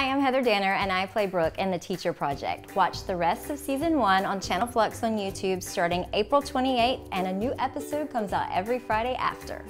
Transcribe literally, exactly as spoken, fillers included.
Hi, I'm Heather Danner and I play Brooke in The Teacher Project. Watch the rest of season one on Channel Fluxx on YouTube starting April twenty-eighth, and a new episode comes out every Friday after.